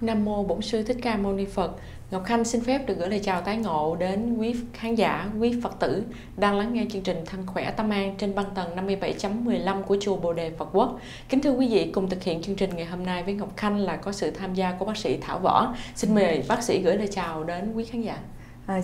Nam Mô Bổn Sư Thích Ca Mâu Ni Phật. Ngọc Khanh xin phép được gửi lời chào tái ngộ đến quý khán giả, quý Phật tử đang lắng nghe chương trình Thân Khỏe Tâm An trên băng tần 57.15 của Chùa Bồ Đề Phật Quốc. Kính thưa quý vị, cùng thực hiện chương trình ngày hôm nay với Ngọc Khanh là có sự tham gia của bác sĩ Thảo Võ. Xin mời bác sĩ gửi lời chào đến quý khán giả.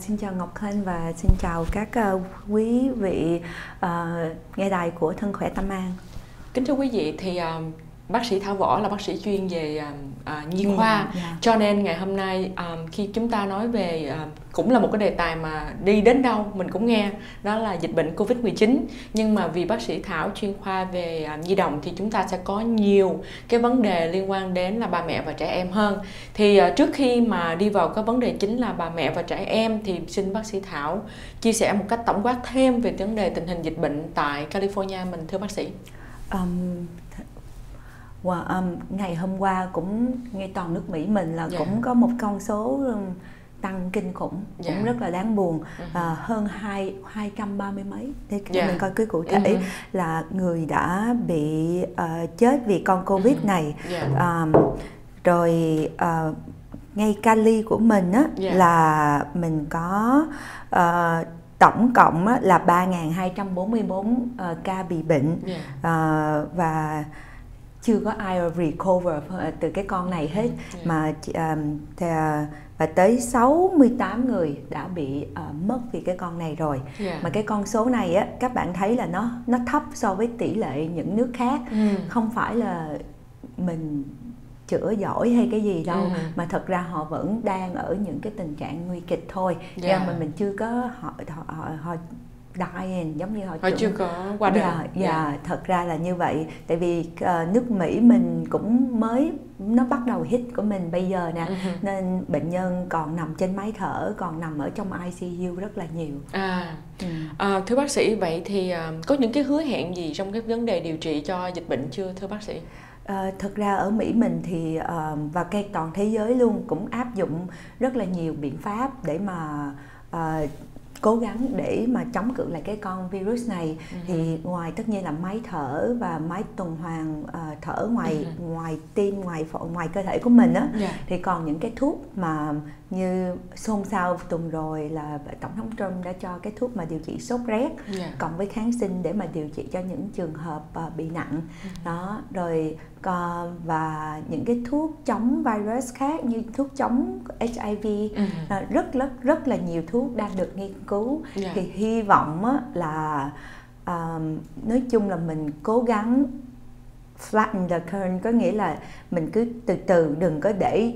Xin chào Ngọc Khanh và xin chào các quý vị nghe đài của Thân Khỏe Tâm An. Kính thưa quý vị, thì bác sĩ Thảo Võ là bác sĩ chuyên về nhi khoa, cho nên ngày hôm nay khi chúng ta nói về cũng là một cái đề tài mà đi đến đâu mình cũng nghe, đó là dịch bệnh Covid-19. Nhưng mà vì bác sĩ Thảo chuyên khoa về nhi đồng thì chúng ta sẽ có nhiều cái vấn đề liên quan đến là bà mẹ và trẻ em hơn. Thì trước khi mà đi vào cái vấn đề chính là bà mẹ và trẻ em thì xin bác sĩ Thảo chia sẻ một cách tổng quát thêm về vấn đề tình hình dịch bệnh tại California mình, thưa bác sĩ. Ngày hôm qua cũng ngay toàn nước Mỹ mình là cũng có một con số tăng kinh khủng, cũng rất là đáng buồn, hơn 230 mấy. Thế mình coi cái cụ thể là người đã bị chết vì con Covid này. Rồi ngay Cali của mình á, là mình có tổng cộng á, là 3.244 ca bị bệnh, và chưa có ai recover từ cái con này hết, và tới 68 người đã bị mất vì cái con này rồi. Mà cái con số này á, các bạn thấy là nó thấp so với tỷ lệ những nước khác. Không phải là mình chữa giỏi hay cái gì đâu, mà thật ra họ vẫn đang ở những cái tình trạng nguy kịch thôi. Nhưng mà mình chưa có họ dying, giống như họ chưa có qua đời. Thật ra là như vậy, tại vì nước Mỹ mình cũng mới nó bắt đầu hit của mình bây giờ nè, nên bệnh nhân còn nằm trên máy thở, còn nằm ở trong ICU rất là nhiều. Thưa bác sĩ, vậy thì có những cái hứa hẹn gì trong cái vấn đề điều trị cho dịch bệnh chưa, thưa bác sĩ? Thực ra ở Mỹ mình thì và cái toàn thế giới luôn cũng áp dụng rất là nhiều biện pháp để mà cố gắng để mà chống cự lại cái con virus này. Thì ngoài tất nhiên là máy thở và máy tuần hoàn thở ngoài tim, ngoài cơ thể của mình á, thì còn những cái thuốc mà như xôn xao tuần rồi là Tổng thống Trump đã cho cái thuốc mà điều trị sốt rét, cộng với kháng sinh để mà điều trị cho những trường hợp bị nặng đó. Rồi và những cái thuốc chống virus khác như thuốc chống HIV, rất là nhiều thuốc đang được nghiên cứu. Thì hy vọng á, là nói chung là mình cố gắng flatten the curve, có nghĩa là mình cứ từ từ, đừng có để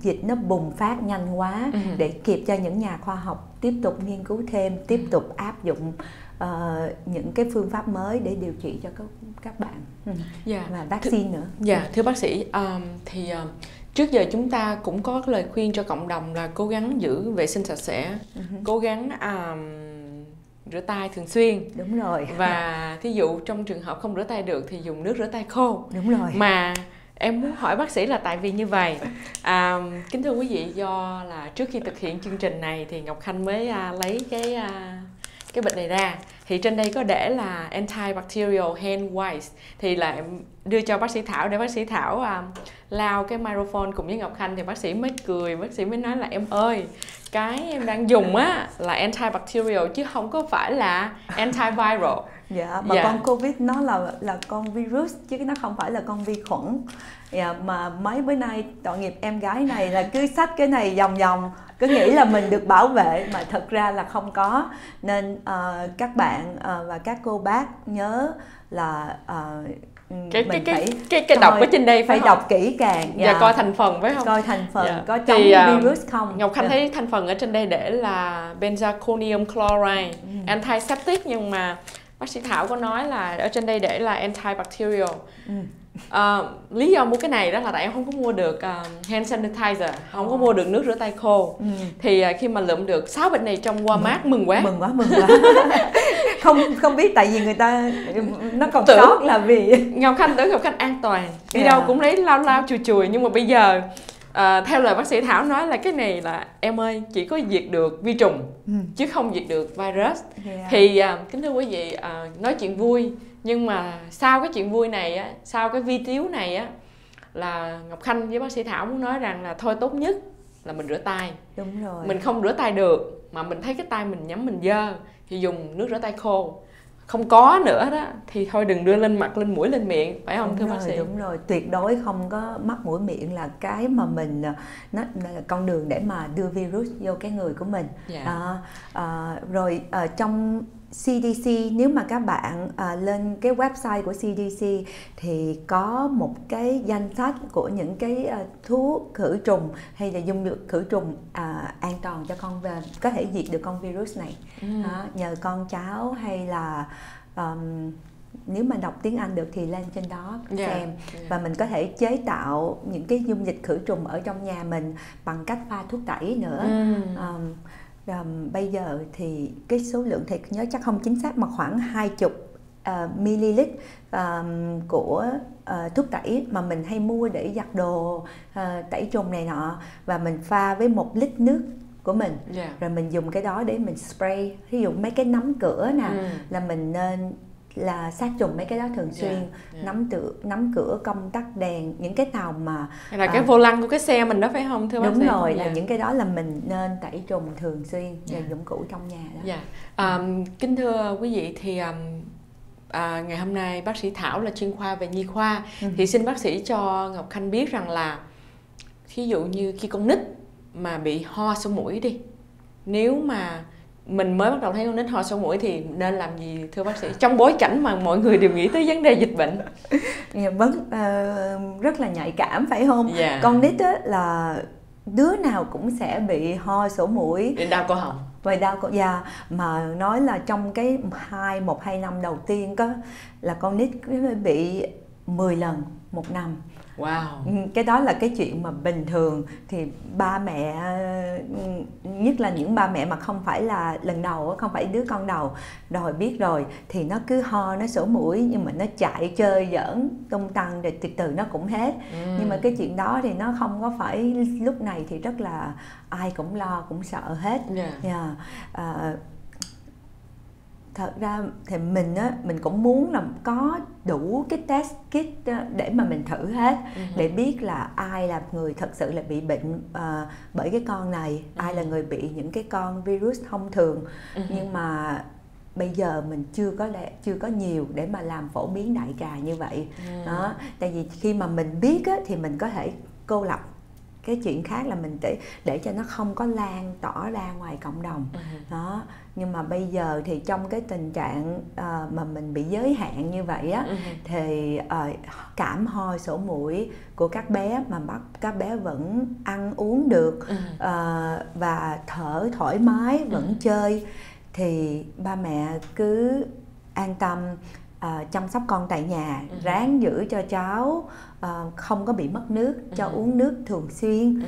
dịch nó bùng phát nhanh quá, để kịp cho những nhà khoa học tiếp tục nghiên cứu thêm, tiếp tục áp dụng những cái phương pháp mới để điều trị cho các bạn, và vaccine nữa. Thưa bác sĩ, thì trước giờ chúng ta cũng có lời khuyên cho cộng đồng là cố gắng giữ vệ sinh sạch sẽ, cố gắng rửa tay thường xuyên. Đúng rồi. Và thí dụ trong trường hợp không rửa tay được thì dùng nước rửa tay khô. Đúng rồi. Mà em muốn hỏi bác sĩ là tại vì như vậy, kính thưa quý vị, do là trước khi thực hiện chương trình này thì Ngọc Khanh mới lấy cái bệnh này ra, thì trên đây có để là antibacterial hand wipes, thì là em đưa cho bác sĩ Thảo để bác sĩ Thảo lao cái microphone cùng với Ngọc Khanh, thì bác sĩ mới cười, bác sĩ mới nói là em ơi, cái em đang dùng á là antibacterial chứ không có phải là antiviral. Con Covid nó là con virus chứ nó không phải là con vi khuẩn. Mà mấy bữa nay tội nghiệp em gái này là cứ xách cái này vòng vòng, cứ nghĩ là mình được bảo vệ mà thật ra là không có. Nên các bạn và các cô bác nhớ là cái đọc ở trên đây phải đọc kỹ càng và coi thành phần, phải không? Coi thành phần có trong virus không. Ngọc Khanh thấy thành phần ở trên đây để là benzalkonium chloride, antiseptic, nhưng mà bác sĩ Thảo có nói là ở trên đây để là antibacterial. Lý do mua cái này đó là tại em không có mua được hand sanitizer, không có mua được nước rửa tay khô. Thì khi mà lượm được 6 bịch này trong Walmart, mừng quá. Không biết tại vì người ta nó còn sót là vì Ngọc Khanh an toàn, đi đâu cũng lấy lao chùi, nhưng mà bây giờ theo lời bác sĩ Thảo nói là cái này là em ơi, chỉ có diệt được vi trùng chứ không diệt được virus. Thì kính thưa quý vị, nói chuyện vui, nhưng mà sau cái chuyện vui này á, sau cái vi tiếu này á, là Ngọc Khanh với bác sĩ Thảo muốn nói rằng là thôi tốt nhất là mình rửa tay. Đúng rồi. Mình không rửa tay được mà mình thấy cái tay mình nhắm mình dơ thì dùng nước rửa tay khô. Không có nữa đó thì thôi đừng đưa lên mặt, lên mũi, lên miệng, phải không thưa bác sĩ? Đúng rồi, tuyệt đối không có mắt mũi miệng là cái mà mình là con đường để mà đưa virus vô cái người của mình. Yeah. Trong CDC, nếu mà các bạn lên cái website của CDC thì có một cái danh sách của những cái thuốc khử trùng hay là dung dịch khử trùng an toàn cho con về có thể diệt được con virus này. Nhờ con cháu hay là nếu mà đọc tiếng Anh được thì lên trên đó xem. Và mình có thể chế tạo những cái dung dịch khử trùng ở trong nhà mình bằng cách pha thuốc tẩy nữa. Bây giờ thì cái số lượng thì nhớ chắc không chính xác mà khoảng 20 ml của thuốc tẩy mà mình hay mua để giặt đồ, tẩy trùng này nọ, và mình pha với 1 lít nước của mình. Rồi mình dùng cái đó để mình spray, ví dụ mấy cái nắm cửa nè, là mình nên là sát trùng mấy cái đó thường xuyên. Nắm cửa, công tắc đèn, những cái nào mà là cái vô lăng của cái xe mình đó, phải không thưa bác sĩ? Đúng rồi, là những cái đó là mình nên tẩy trùng thường xuyên, và dụng cụ trong nhà đó. Kính thưa quý vị, thì ngày hôm nay bác sĩ Thảo là chuyên khoa về nhi khoa, thì xin bác sĩ cho Ngọc Khanh biết rằng là ví dụ như khi con nít mà bị ho sổ mũi đi, nếu mà mình mới bắt đầu thấy con nít ho sổ mũi thì nên làm gì thưa bác sĩ, trong bối cảnh mà mọi người đều nghĩ tới vấn đề dịch bệnh? Rất là nhạy cảm phải không? Con nít là đứa nào cũng sẽ bị ho sổ mũi, đau cổ họng, về đau cổ da. Mà nói là trong cái 1-2 năm đầu tiên có là con nít bị 10 lần một năm. Wow. Cái đó là cái chuyện mà bình thường, thì ba mẹ, nhất là những ba mẹ mà không phải là lần đầu, không phải đứa con đầu, rồi biết rồi thì nó cứ ho, nó sổ mũi, nhưng mà nó chạy chơi giỡn tung tăng rồi từ từ nó cũng hết. Nhưng mà cái chuyện đó thì nó không có phải lúc này thì rất là ai cũng lo cũng sợ hết. Thật ra thì mình cũng muốn là có đủ cái test kit để mà mình thử hết, để biết là ai là người thật sự là bị bệnh bởi cái con này, ai là người bị những cái con virus thông thường. Nhưng mà bây giờ mình chưa có nhiều để mà làm phổ biến đại trà như vậy. Đó, tại vì khi mà mình biết á, thì mình có thể cô lập cái chuyện khác, là mình để cho nó không có lan tỏa ra ngoài cộng đồng. Đó, nhưng mà bây giờ thì trong cái tình trạng mà mình bị giới hạn như vậy á, thì cảm ho sổ mũi của các bé mà các bé vẫn ăn uống được, và thở thoải mái, vẫn chơi, thì ba mẹ cứ an tâm chăm sóc con tại nhà, ráng giữ cho cháu không có bị mất nước, cho uống nước thường xuyên.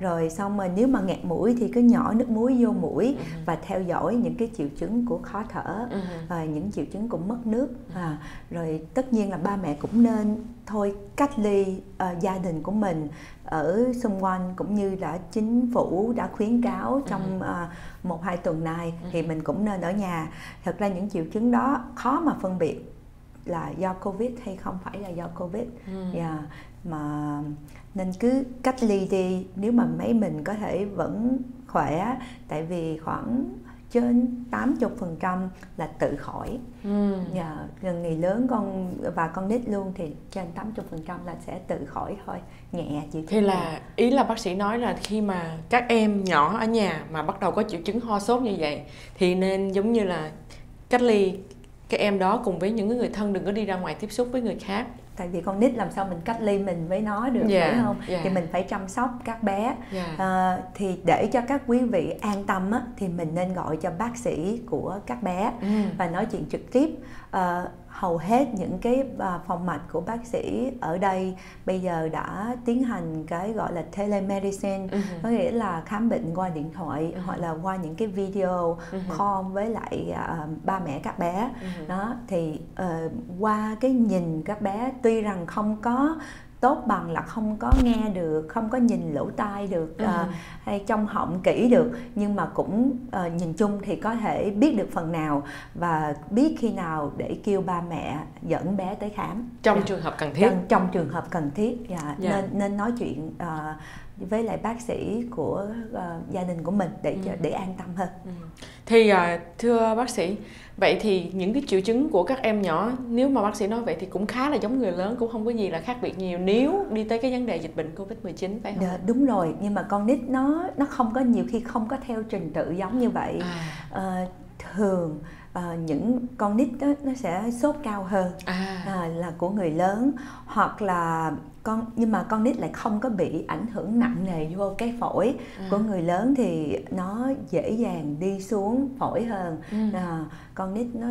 Rồi xong mà nếu mà nghẹt mũi thì cứ nhỏ nước muối vô mũi, và theo dõi những cái triệu chứng của khó thở, những triệu chứng của mất nước. Rồi tất nhiên là ba mẹ cũng nên thôi cách ly gia đình của mình ở xung quanh, cũng như đã chính phủ đã khuyến cáo trong 1-2 tuần này, thì mình cũng nên ở nhà. Thật ra những triệu chứng đó khó mà phân biệt là do Covid hay không phải là do Covid. Mà nên cứ cách ly đi, nếu mà mấy mình có thể vẫn khỏe, tại vì khoảng trên 80% là tự khỏi. Người lớn và con nít luôn thì trên 80% là sẽ tự khỏi thôi, nhẹ chịu. Thì là ý là bác sĩ nói là khi mà các em nhỏ ở nhà mà bắt đầu có triệu chứng ho sốt như vậy thì nên giống như là cách ly các em đó cùng với những người thân, đừng có đi ra ngoài tiếp xúc với người khác. Tại vì con nít làm sao mình cách ly mình với nó được, phải không? Thì mình phải chăm sóc các bé. Thì để cho các quý vị an tâm á, thì mình nên gọi cho bác sĩ của các bé và nói chuyện trực tiếp. Hầu hết những cái phòng mạch của bác sĩ ở đây bây giờ đã tiến hành cái gọi là telemedicine, có nghĩa là khám bệnh qua điện thoại hoặc là qua những cái video call với lại ba mẹ các bé. Đó thì qua cái nhìn các bé, tuy rằng không có tốt bằng là không có nghe được, không có nhìn lỗ tai được, hay trong họng kỹ được, nhưng mà cũng nhìn chung thì có thể biết được phần nào và biết khi nào để kêu ba mẹ dẫn bé tới khám trong trường hợp cần thiết. Trong trường hợp cần thiết, nên nói chuyện với lại bác sĩ của gia đình của mình để an tâm hơn. Thì thưa bác sĩ, vậy thì những cái triệu chứng của các em nhỏ, nếu mà bác sĩ nói vậy thì cũng khá là giống người lớn, cũng không có gì là khác biệt nhiều nếu đi tới cái vấn đề dịch bệnh Covid-19, phải không? Đúng rồi, nhưng mà con nít nó không có, nhiều khi không có theo trình tự giống như vậy. Thường những con nít đó, nó sẽ sốt cao hơn là của người lớn, hoặc là nhưng mà con nít lại không có bị ảnh hưởng nặng nề vô cái phổi. Của người lớn thì nó dễ dàng đi xuống phổi hơn. Con nít nó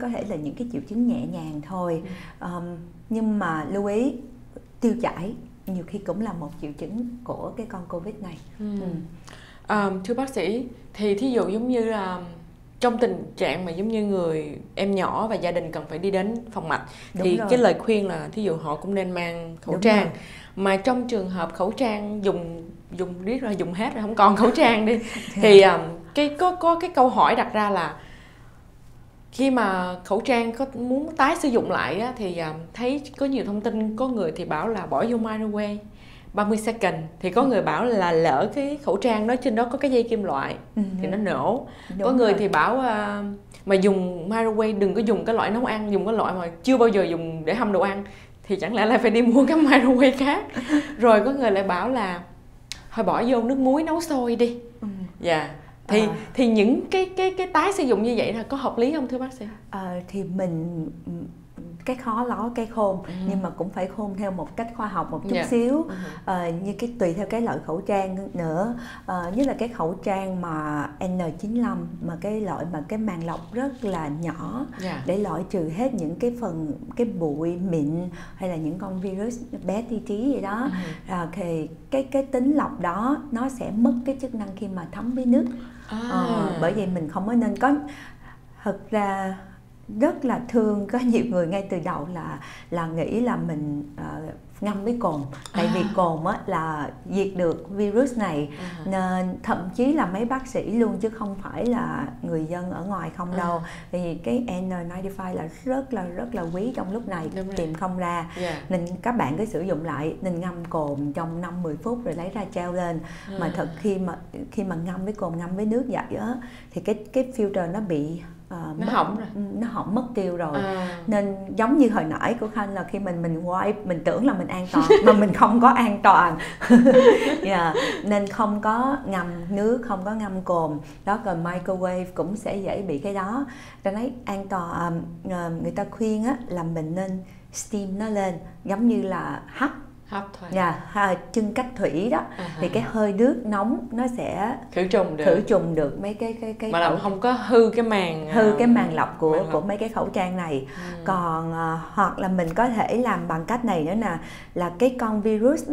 có thể là những cái triệu chứng nhẹ nhàng thôi. Nhưng mà lưu ý, tiêu chảy nhiều khi cũng là một triệu chứng của cái con Covid này. Thưa bác sĩ, thì thí dụ giống như là trong tình trạng mà giống như người em nhỏ và gia đình cần phải đi đến phòng mạch, thì cái lời khuyên là thí dụ họ cũng nên mang khẩu trang. Mà trong trường hợp khẩu trang dùng biết rồi, dùng hết rồi, không còn khẩu trang đi thì có cái câu hỏi đặt ra là khi mà khẩu trang có muốn tái sử dụng lại á, thì thấy có nhiều thông tin, có người thì bảo là bỏ vô microwave 30 second, thì có người bảo là lỡ cái khẩu trang đó trên đó có cái dây kim loại thì nó nổ. Có người thì bảo mà dùng microwave đừng có dùng cái loại nấu ăn, dùng cái loại mà chưa bao giờ dùng để hâm đồ ăn, thì chẳng lẽ lại phải đi mua cái microwave khác. Rồi có người lại bảo là thôi bỏ vô nước muối nấu sôi đi. Thì những cái tái sử dụng như vậy là có hợp lý không thưa bác sĩ? Thì mình cái khó ló cái khôn, nhưng mà cũng phải khôn theo một cách khoa học một chút xíu. Như cái tùy theo cái loại khẩu trang nữa, nhất là cái khẩu trang mà N95, mà cái loại mà cái màng lọc rất là nhỏ, để loại trừ hết những cái phần cái bụi mịn hay là những con virus bé tí tí vậy đó. Thì cái tính lọc đó nó sẽ mất cái chức năng khi mà thấm với nước. Bởi vậy mình không có nên có. Thật ra rất là thương, có nhiều người ngay từ đầu là nghĩ là mình ngâm với cồn, tại vì cồn á là diệt được virus này, nên thậm chí là mấy bác sĩ luôn chứ không phải là người dân ở ngoài không đâu. Vì cái N95 là rất là quý trong lúc này, tìm không ra, nên các bạn cứ sử dụng lại, nên ngâm cồn trong 5-10 phút rồi lấy ra treo lên. Mà thật khi mà ngâm với cồn, ngâm với nước vậy á, thì cái filter nó bị nó hỏng mất tiêu rồi. Nên giống như hồi nãy của Khanh là khi mình wipe, mình tưởng là mình an toàn mà mình không có an toàn. Nên không có ngâm nước, không có ngâm cồn đó, còn microwave cũng sẽ dễ bị cái đó. Cho nên an toàn, người ta khuyên á, là mình nên steam nó lên, giống như là hấp thôi, chưng cách thủy đó. Thì cái hơi nước nóng nó sẽ khử trùng được mấy cái mà làm không có hư cái màng lọc của mấy cái khẩu trang này. Còn hoặc là mình có thể làm bằng cách này nữa nè, là cái con virus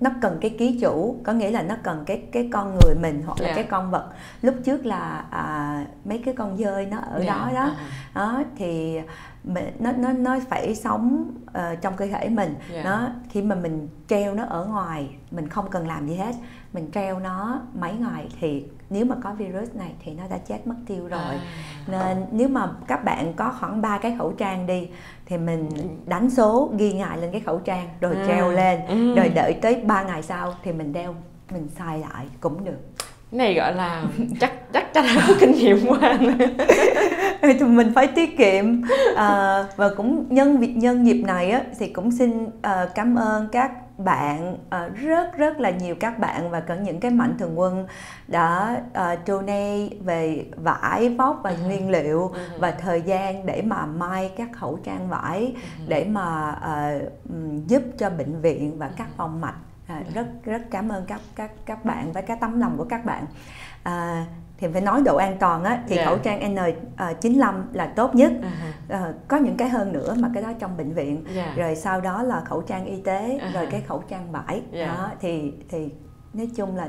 nó cần cái ký chủ, có nghĩa là nó cần cái con người mình, hoặc là cái con vật lúc trước là mấy cái con dơi nó ở đó thì nó phải sống trong cơ thể mình. Khi mà mình treo nó ở ngoài, mình không cần làm gì hết, mình treo nó mấy ngày thì nếu mà có virus này thì nó đã chết mất tiêu rồi. Nên nếu mà các bạn có khoảng 3 cái khẩu trang đi, thì mình đánh số ghi ngày lên cái khẩu trang rồi treo lên, rồi đợi tới 3 ngày sau thì mình đeo, mình xài lại cũng được. Cái này gọi là chắc là có kinh nghiệm quá. Thì mình phải tiết kiệm. Và cũng nhân dịp này á, thì cũng xin cảm ơn các bạn, rất là nhiều các bạn và cả những cái mạnh thường quân đã donate về vải, vóc và nguyên liệu và thời gian để mà may các khẩu trang vải, để mà giúp cho bệnh viện và các phòng mạch. Rất cảm ơn các bạn với cái tấm lòng của các bạn. Thì phải nói độ an toàn á, thì khẩu trang N95 là tốt nhất. Có những cái hơn nữa mà cái đó trong bệnh viện, rồi sau đó là khẩu trang y tế, rồi cái khẩu trang vải. Đó thì nói chung là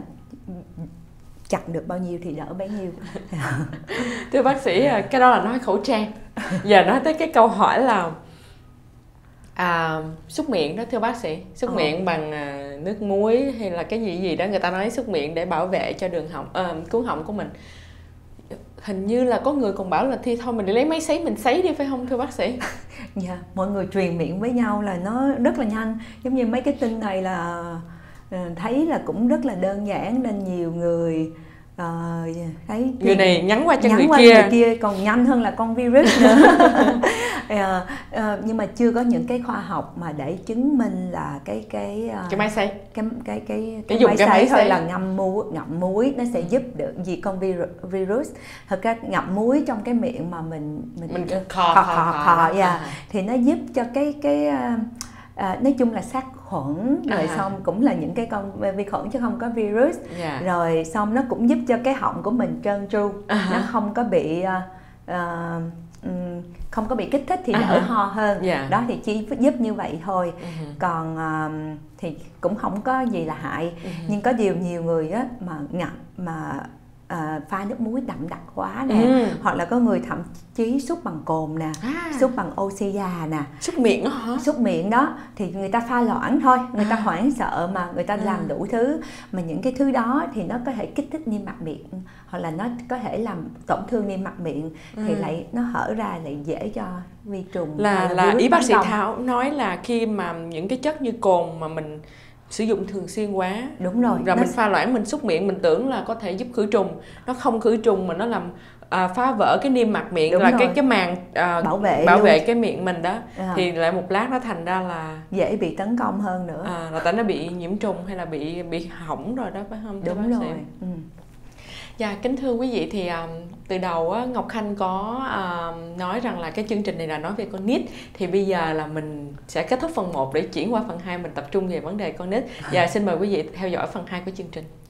chặt được bao nhiêu thì đỡ bấy nhiêu. Thưa bác sĩ, cái đó là nói khẩu trang. Giờ nói tới cái câu hỏi là Súc miệng đó thưa bác sĩ, súc miệng bằng nước muối hay là cái gì đó, người ta nói súc miệng để bảo vệ cho đường họng, cuống họng của mình. Hình như là có người còn bảo là thôi mình đi lấy máy sấy mình sấy đi phải không thưa bác sĩ? Dạ, yeah, mọi người truyền miệng với nhau là nó rất là nhanh. Giống như mấy cái tin này là thấy là cũng rất là đơn giản nên nhiều người thấy người này nhắn qua cho người kia còn nhanh hơn là con virus nữa. Nhưng mà chưa có những cái khoa học mà để chứng minh là cái máy sấy, cái máy sấy thôi là ngậm muối nó sẽ giúp được gì con virus. Thật ra ngậm muối trong cái miệng mà mình khò thì nó giúp cho cái nói chung là sát khuẩn, rồi xong cũng là những cái con vi khuẩn chứ không có virus, rồi xong nó cũng giúp cho cái họng của mình trơn tru, nó không có bị kích thích thì đỡ ho hơn. Đó thì chỉ giúp như vậy thôi. Còn thì cũng không có gì là hại. Nhưng có nhiều người á mà ngậm mà pha nước muối đậm đặc quá nè, hoặc là có người thậm chí súc bằng cồn nè, súc bằng oxy già nè, súc miệng đó hả? Súc miệng đó thì người ta pha loãng thôi, người ta hoảng sợ mà người ta làm đủ thứ, mà những cái thứ đó thì nó có thể kích thích niêm mạc miệng hoặc là nó có thể làm tổn thương niêm mạc miệng, thì lại nó hở ra lại dễ cho vi trùng. Là ý bác sĩ Thảo nói là khi mà những cái chất như cồn mà mình sử dụng thường xuyên quá, đúng rồi, rồi mình pha loãng mình súc miệng, mình tưởng là có thể giúp khử trùng, nó không khử trùng mà nó làm phá vỡ cái niêm mạc miệng, là cái màng bảo vệ cái miệng mình đó, thì lại một lát nó thành ra là dễ bị tấn công hơn nữa, là tại nó bị nhiễm trùng hay là bị hỏng rồi đó phải không? Đúng rồi. Dạ, kính thưa quý vị, thì từ đầu Ngọc Khanh có nói rằng là cái chương trình này là nói về con nít, thì bây giờ là mình sẽ kết thúc phần 1 để chuyển qua phần 2, mình tập trung về vấn đề con nít. Và xin mời quý vị theo dõi phần 2 của chương trình.